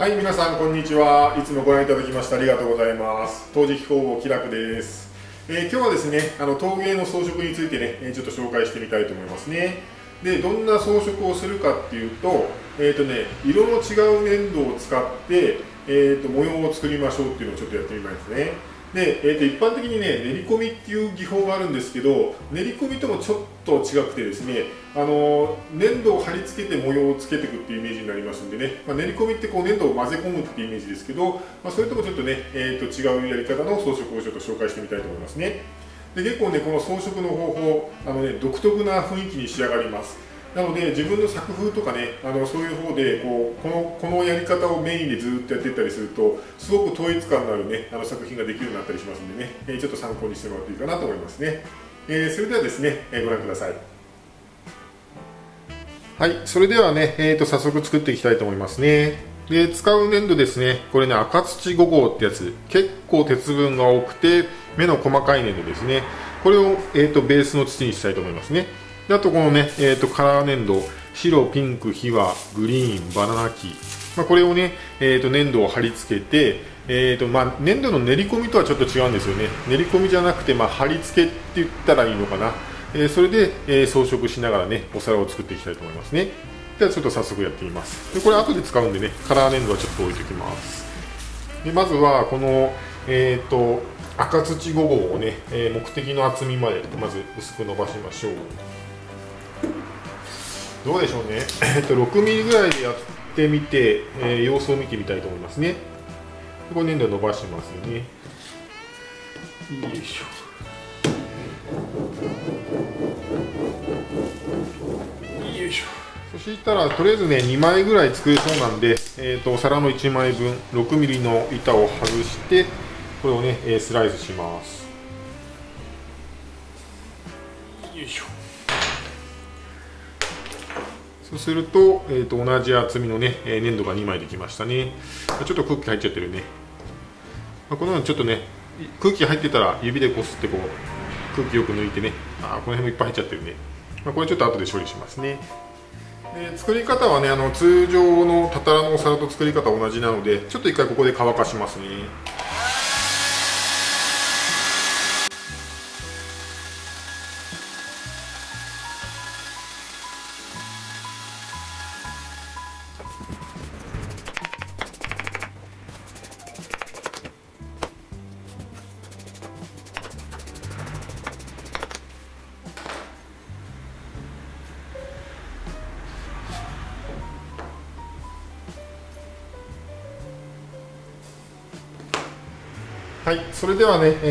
はい、皆さんこんにちは。いつもご覧いただきましてありがとうございます。陶磁器工房きらくです。今日はですね、陶芸の装飾についてね、ちょっと紹介してみたいと思いますね。で、どんな装飾をするかっていうと、色の違う粘土を使って、模様を作りましょうっていうのをちょっとやってみたいですね。で、一般的にね、練り込みっていう技法があるんですけど、練り込みともちょっと違くてですね、粘土を貼り付けて模様をつけていくっていうイメージになりますんでね、練り込みってこう粘土を混ぜ込むっていうイメージですけど、それともちょっとね、違うやり方の装飾をちょっと紹介してみたいと思いますね。で、結構ね、この装飾の方法、独特な雰囲気に仕上がります。なので、自分の作風とかね、そういう方でこのやり方をメインでずっとやっていったりすると、すごく統一感のあるね、作品ができるようになったりしますんでね、ちょっと参考にしてもらっていいかなと思いますね。それではですね、ご覧ください。はい、それではね、早速作っていきたいと思いますね。で、使う粘土ですね、これね、赤土5号ってやつ、結構鉄分が多くて、目の細かい粘土ですね、これを、ベースの土にしたいと思いますね。で、あとこのね、カラー粘土、白、ピンク、ヒワ、グリーン、バナナキ、これをね、粘土を貼り付けて、粘土の練り込みとはちょっと違うんですよね、練り込みじゃなくて、貼り付けって言ったらいいのかな、それで、装飾しながらね、お皿を作っていきたいと思いますね。ではちょっと早速やってみます。で、これ後で使うんでね、カラー粘土はちょっと置いておきます。で、まずはこの、赤土5号をね、目的の厚みまでまず薄く伸ばしましょう。どうでしょうね、6ミリぐらいでやってみて、様子を見てみたいと思いますね。これ粘土伸ばしますよね。よいしょ。そしたらとりあえずね、2枚ぐらい作れそうなんで、お皿の1枚分 6mm の板を外して、これをね、スライスします。よいしょ。そうすると、同じ厚みのね、粘土が2枚できましたね。ちょっと空気入っちゃってるね。このようにちょっとね、空気入ってたら指でこすって、こう空気よく抜いてね、この辺もいっぱい入っちゃってるね。これちょっと後で処理しますね。で、作り方はね、通常のたたらのお皿と作り方は同じなので、ちょっと一回ここで乾かしますね。はい、それではね、た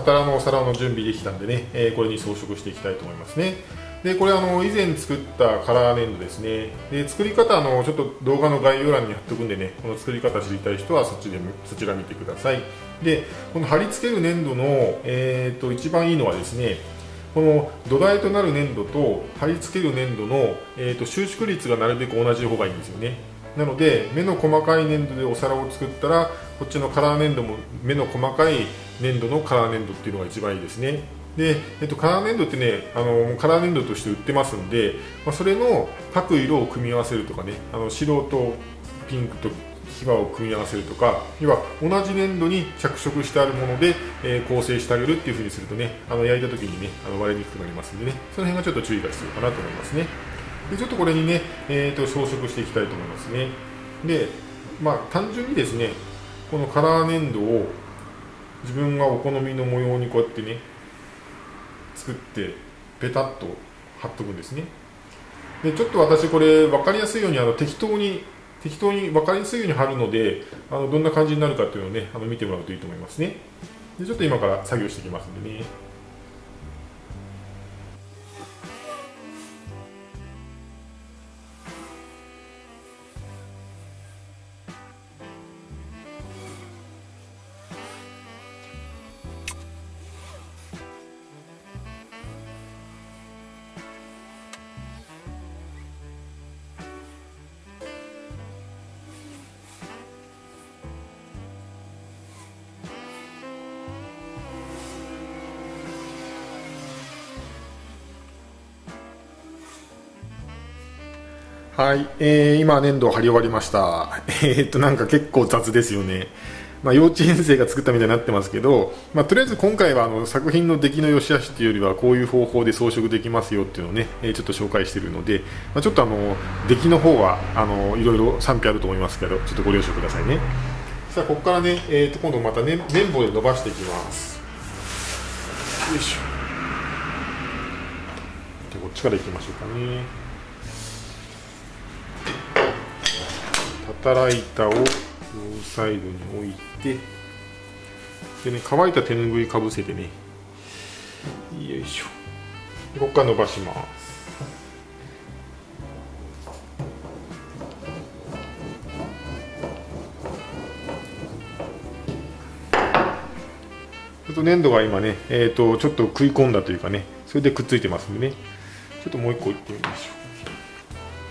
たらのお皿の準備できたんでね、これに装飾していきたいと思いますね。で、これ以前作ったカラー粘土ですね。で、作り方ちょっと動画の概要欄に貼っとくんでね、この作り方知りたい人はそちら見てください。で、この貼り付ける粘土の、一番いいのはですね、この土台となる粘土と貼り付ける粘土の、収縮率がなるべく同じ方がいいんですよね。なので、目の細かい粘土でお皿を作ったら、こっちのカラー粘土も目の細かい粘土のカラー粘土っていうのが一番いいですね。で、カラー粘土ってね、カラー粘土として売ってますんで、それの各色を組み合わせるとかね、白とピンクとヒワを組み合わせるとか、要は同じ粘土に着色してあるもので、構成してあげるっていうふうにするとね、焼いた時にね、割れにくくなりますんでね、その辺がちょっと注意が必要かなと思いますね。で、ちょっとこれにね、装飾していきたいと思いますね。で、単純にですね、このカラー粘土を自分がお好みの模様にこうやってね、作ってペタッと貼っとくんですね。で、ちょっと私これ分かりやすいように、適当に分かりやすいように貼るので、どんな感じになるかっていうのをね、見てもらうといいと思いますね。で、ちょっと今から作業していきますんでね。はい、今粘土を貼り終わりました。なんか結構雑ですよね。まあ、幼稚園生が作ったみたいになってますけど、まあ、とりあえず今回は作品の出来の良し悪しというよりはこういう方法で装飾できますよっていうのをね、ちょっと紹介しているので、まあ、ちょっと出来の方は色々賛否あると思いますけど、ちょっとご了承くださいね。さあここからね、今度また、ね、綿棒で伸ばしていきます。よいしょ。でこっちからいきましょうかね。叩いたを両サイドに置いて、でね、乾いた手ぬぐいかぶせてね、よいしょ。でここから伸ばします。ちょっと粘土が今ね、ちょっと食い込んだというかね、それでくっついてますんでね、ちょっともう一個いってみましょう。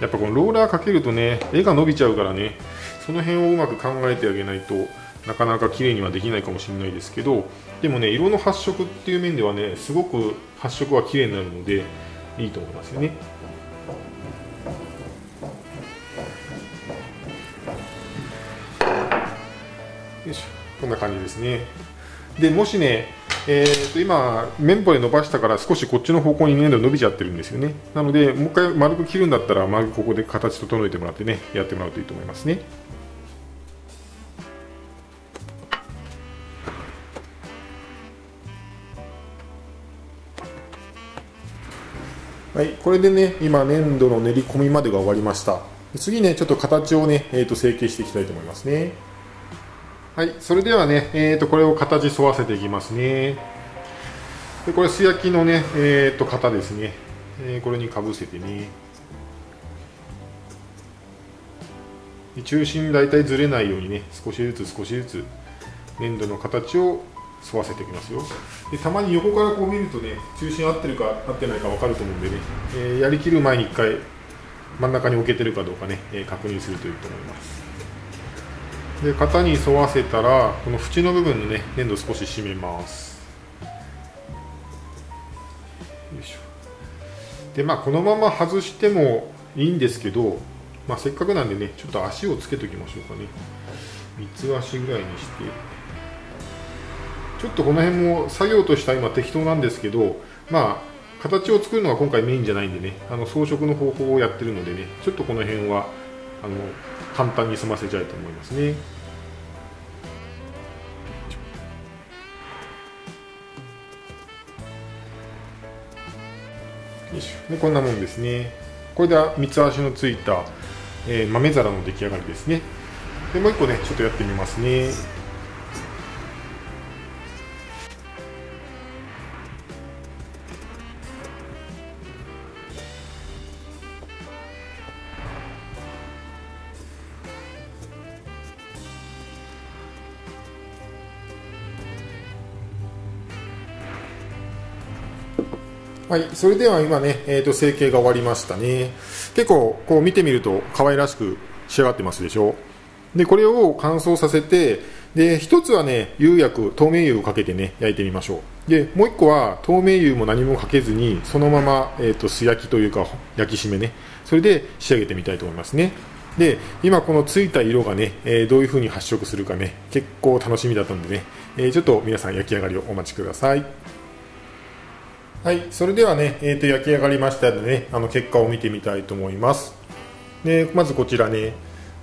やっぱこのローラーかけるとね、絵が伸びちゃうからね、その辺をうまく考えてあげないとなかなか綺麗にはできないかもしれないですけど、でもね、色の発色っていう面ではね、すごく発色は綺麗になるのでいいと思いますよね。よいしょ、こんな感じですね。でもしね、今綿棒で伸ばしたから少しこっちの方向に粘土伸びちゃってるんですよね。なのでもう一回丸く切るんだったら丸くここで形整えてもらってね、やってもらうといいと思いますね。はい、これでね、今粘土の練り込みまでが終わりました。次ね、ちょっと形をね、成形していきたいと思いますね。はい、それではね、これを形沿わせていきますね。でこれ素焼きのね、型ですね、これにかぶせてね、で中心大体ずれないようにね、少しずつ少しずつ粘土の形を沿わせていきますよ。でたまに横からこう見るとね、中心合ってるか合ってないか分かると思うんでね、やりきる前に1回真ん中に置けてるかどうかね、確認するといいと思います。で型に沿わせたら、この縁の部分のね、粘土少し締めます。よいしょ。でまあこのまま外してもいいんですけど、まあ、せっかくなんでね、ちょっと足をつけときましょうかね。三つ足ぐらいにして、ちょっとこの辺も作業としては今適当なんですけど、まあ形を作るのが今回メインじゃないんでね、装飾の方法をやってるのでね、ちょっとこの辺は簡単に済ませちゃいと思いますね。でこんなもんですね。これで三つ足のついた、豆皿の出来上がりですね。でもう一個ね、ちょっとやってみますね。はい、それでは今ね、成形が終わりましたね。結構こう見てみると可愛らしく仕上がってますでしょ。でこれを乾燥させて、で一つはね、釉薬、透明釉をかけてね、焼いてみましょう。でもう一個は透明釉も何もかけずにそのまま、素焼きというか焼き締めね、それで仕上げてみたいと思いますね。で今このついた色がね、どういう風に発色するかね、結構楽しみだったんでね、ちょっと皆さん焼き上がりをお待ちください。はい、それではね、焼き上がりましたのでね、結果を見てみたいと思います。でまずこちらね、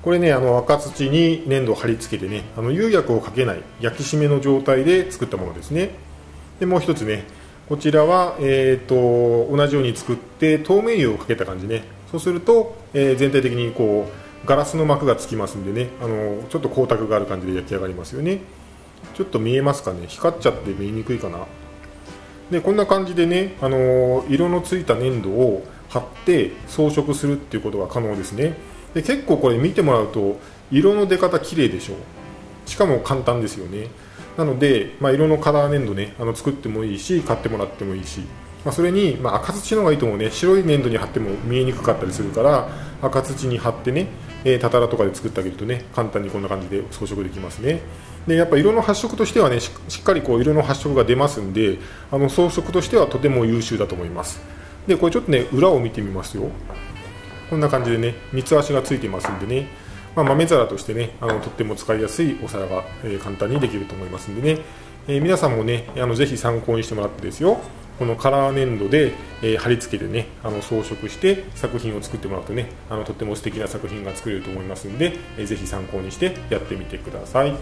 これね、赤土に粘土を貼り付けてね、釉薬をかけない焼き締めの状態で作ったものですね。でもう一つね、こちらは、同じように作って透明釉をかけた感じね。そうすると、全体的にこうガラスの膜がつきますんでね、ちょっと光沢がある感じで焼き上がりますよね。ちょっと見えますかね、光っちゃって見えにくいかな。でこんな感じでね、色のついた粘土を貼って装飾するっていうことが可能ですね。で結構これ見てもらうと色の出方綺麗でしょ。しかも簡単ですよね。なので、まあ、色のカラー粘土ね、作ってもいいし買ってもらってもいいし、まあ、それに、まあ、赤土の方がいいと思うね。白い粘土に貼っても見えにくかったりするから、赤土に貼ってね、たたらとかで作ってあげるとね、簡単にこんな感じで装飾できますね。でやっぱ色の発色としてはね、しっかりこう色の発色が出ますんで、装飾としてはとても優秀だと思います。でこれちょっとね、裏を見てみますよ。こんな感じでね、三つ足がついてますんでね、豆皿としてね、とっても使いやすいお皿が、簡単にできると思いますんでね、皆さんもね、ぜひ参考にしてもらってですよ、このカラー粘土で、貼り付けてね、装飾して作品を作ってもらうとね、とっても素敵な作品が作れると思いますんで、ぜひ参考にしてやってみてください。